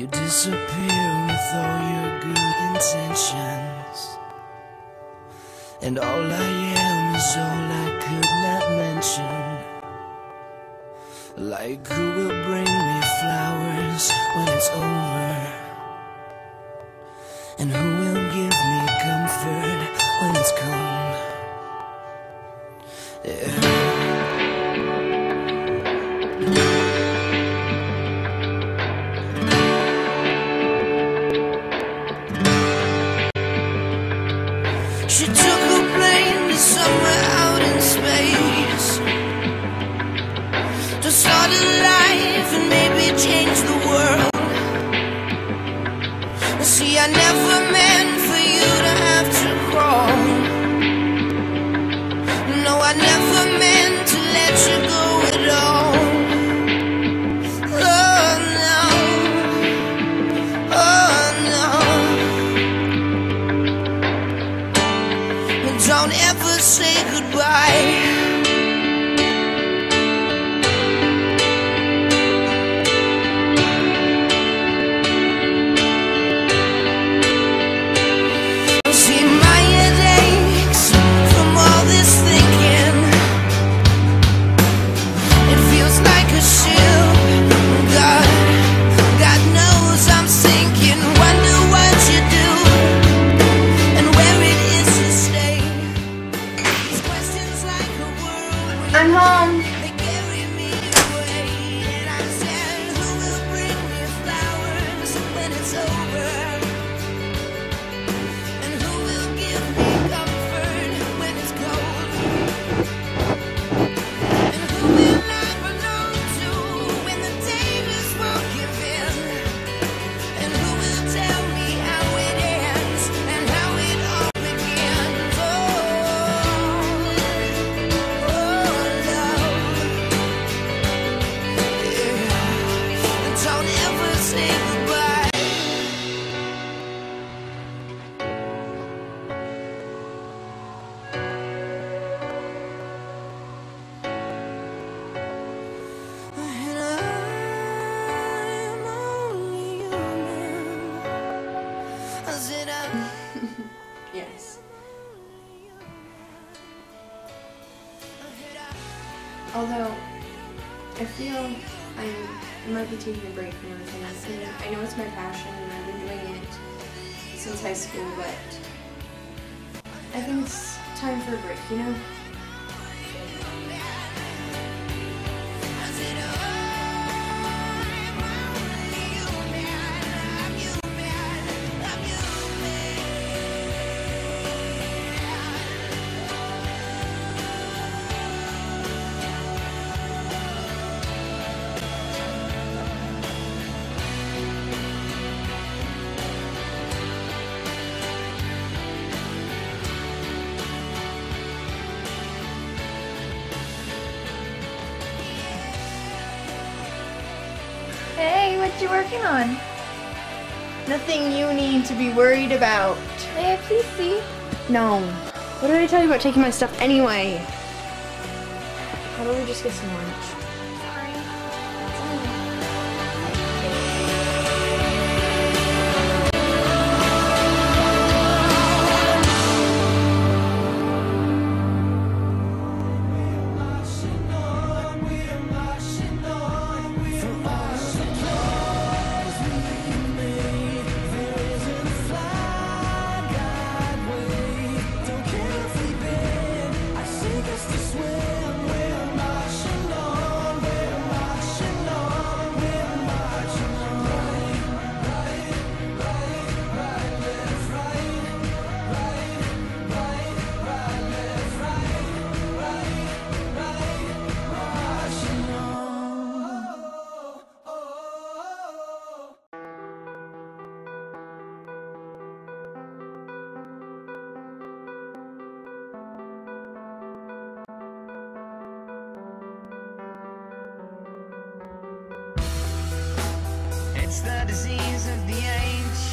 You disappear with all your good intentions, and all I am is all I could not mention. Like who will bring me flowers when it's over, and who will give me comfort when it's gone. She took a plane to somewhere out in space, to start a life and maybe change the world. See, I never meant for you to have to crawl. No, I never meant to let you go at all. Don't ever say goodbye. See, my head aches from all this thinking. It feels like a ship. God knows I'm sinking. Wonder what you do and where it is to stay. I'm home. They carry me away, and I said, who will bring me flowers when it's over, and who will give me comfort when it's cold, and who will I belong to when the day just won't give in, and who will tell me how it ends and how it all begins. Oh, don't ever say goodbye. And I'm only human. I said yes. Although I feel I might be taking a break from everything else. I know it's my passion and I've been doing it since high school, but I think it's time for a break, you know? Hey, what you working on? Nothing you need to be worried about. May I please see? No. What did I tell you about taking my stuff anyway? How about we just get some lunch? Sorry. It's the disease of the age.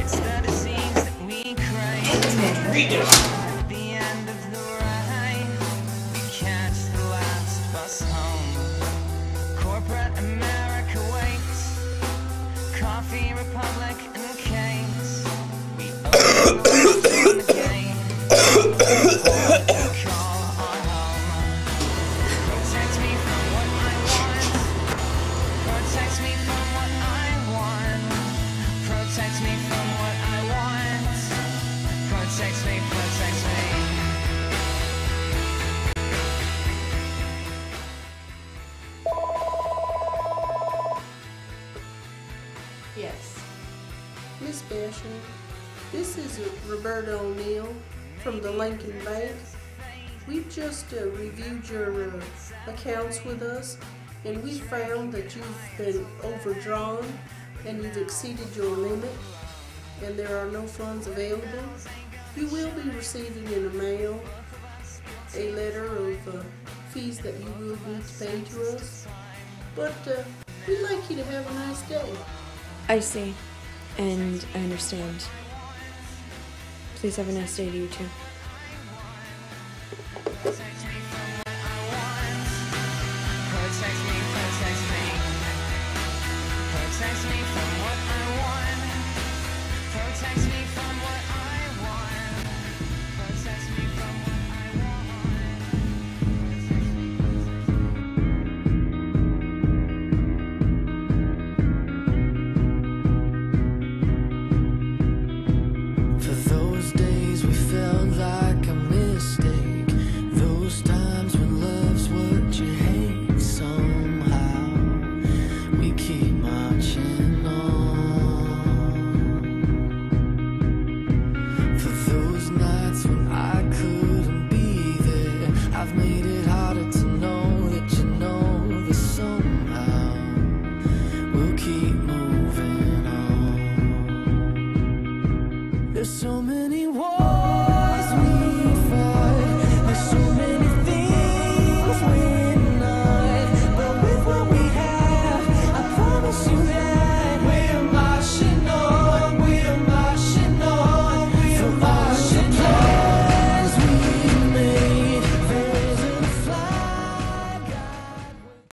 It's the disease that we crave. At the end of the ride, we catch the last bus home. Corporate America waits. This is Roberto O'Neill from the Lincoln Bank. We've just reviewed your accounts with us, and we found that you've been overdrawn and you've exceeded your limit, and there are no funds available. You will be receiving in the mail a letter of fees that you will need to pay to us, but we'd like you to have a nice day. I see, and I understand. Please have a nice day to you too. Protect me from what I want.